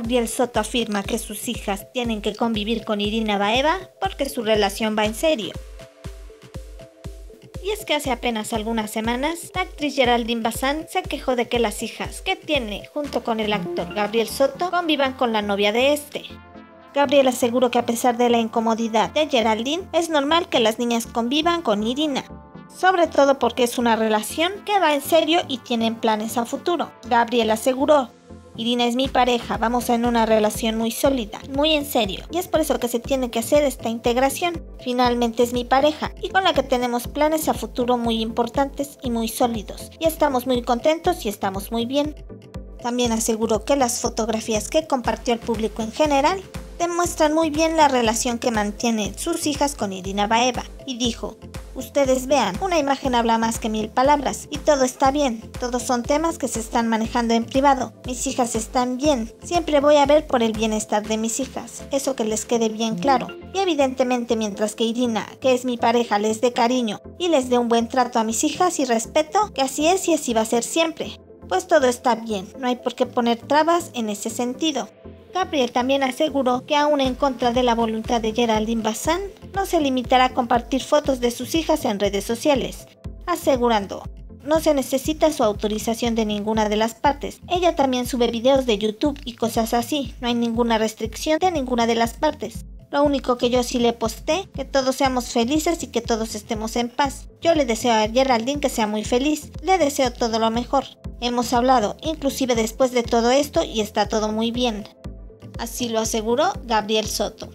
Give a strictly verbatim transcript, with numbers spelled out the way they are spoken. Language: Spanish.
Gabriel Soto afirma que sus hijas tienen que convivir con Irina Baeva porque su relación va en serio. Y es que hace apenas algunas semanas, la actriz Geraldine Bazán se quejó de que las hijas que tiene junto con el actor Gabriel Soto convivan con la novia de este. Gabriel aseguró que a pesar de la incomodidad de Geraldine, es normal que las niñas convivan con Irina, sobre todo porque es una relación que va en serio y tienen planes a futuro. Gabriel aseguró: Irina es mi pareja, vamos en una relación muy sólida, muy en serio, y es por eso que se tiene que hacer esta integración. Finalmente es mi pareja y con la que tenemos planes a futuro muy importantes y muy sólidos, y estamos muy contentos y estamos muy bien. También aseguró que las fotografías que compartió el público en general demuestran muy bien la relación que mantienen sus hijas con Irina Baeva, y dijo: ustedes vean, una imagen habla más que mil palabras y todo está bien, todos son temas que se están manejando en privado, mis hijas están bien, siempre voy a ver por el bienestar de mis hijas, eso que les quede bien claro. Y evidentemente mientras que Irina, que es mi pareja, les dé cariño y les dé un buen trato a mis hijas y respeto, que así es y así va a ser siempre, pues todo está bien, no hay por qué poner trabas en ese sentido. Gabriel también aseguró que aún en contra de la voluntad de Geraldine Bazán, no se limitará a compartir fotos de sus hijas en redes sociales, asegurando: no se necesita su autorización de ninguna de las partes, ella también sube videos de YouTube y cosas así, no hay ninguna restricción de ninguna de las partes. Lo único que yo sí le posté, que todos seamos felices y que todos estemos en paz. Yo le deseo a Geraldine que sea muy feliz, le deseo todo lo mejor. Hemos hablado, inclusive después de todo esto, y está todo muy bien. Así lo aseguró Gabriel Soto.